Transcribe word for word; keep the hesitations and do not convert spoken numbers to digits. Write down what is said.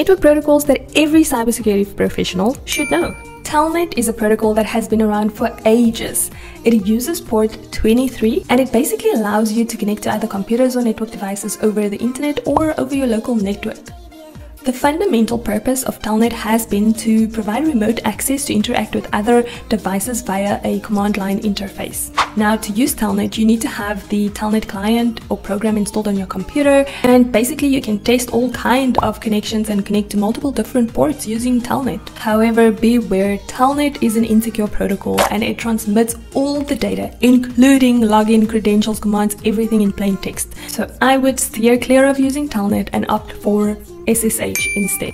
network protocols that every cybersecurity professional should know. Telnet is a protocol that has been around for ages. It uses port twenty-three and it basically allows you to connect to either computers or network devices over the internet or over your local network. The fundamental purpose of Telnet has been to provide remote access to interact with other devices via a command line interface. Now, to use Telnet, you need to have the Telnet client or program installed on your computer, and basically you can test all kinds of connections and connect to multiple different ports using Telnet. However, beware, Telnet is an insecure protocol and it transmits all the data, including login, credentials, commands, everything in plain text. So I would steer clear of using Telnet and opt for S S H instead.